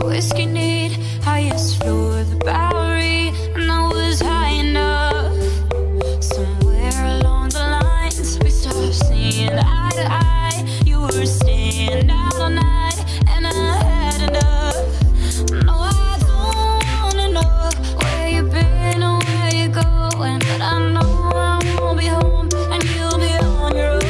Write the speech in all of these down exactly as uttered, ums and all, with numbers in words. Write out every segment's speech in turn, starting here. a whiskey need, highest floor of the Bowery, and I was high enough. Somewhere along the lines, we stopped seeing eye to eye. You were staying out all night, and I had enough. No, I don't wanna know where you've been or where you're going, but I know I won't be home, and you'll be on your own.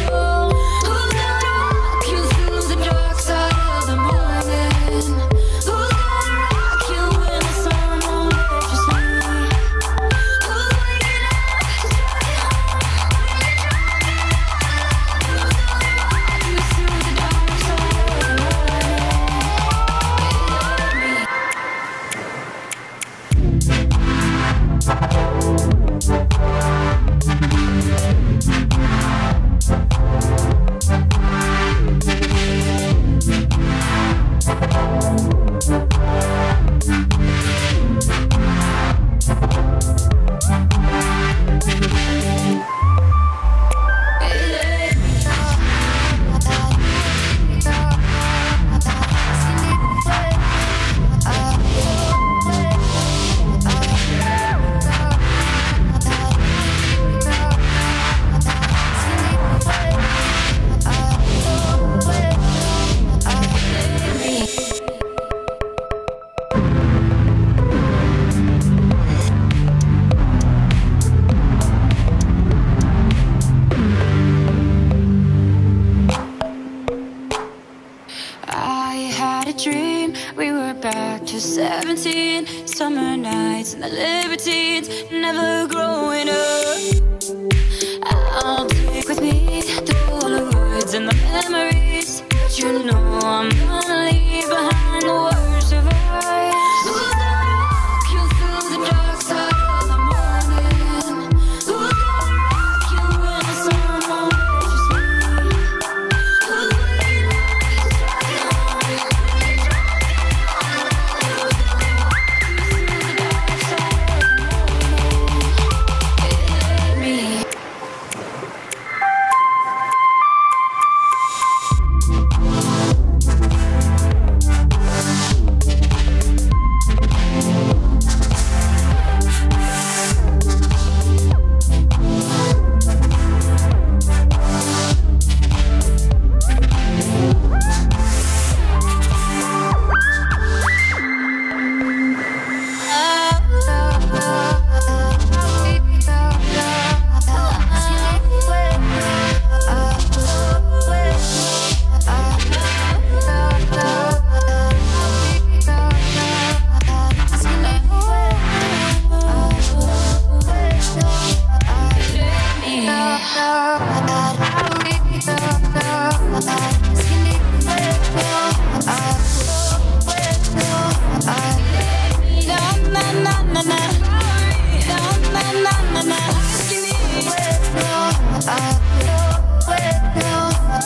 seventeen, summer nights and the libertines, never growing up. I'll take with me the Polaroids and the memories, but you know I'm gonna leave behind the worst of us. Who's gonna walk you through the dark side of the morning? Who's gonna rock you when the sun won't reach your spine? Who's waking up to try to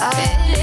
I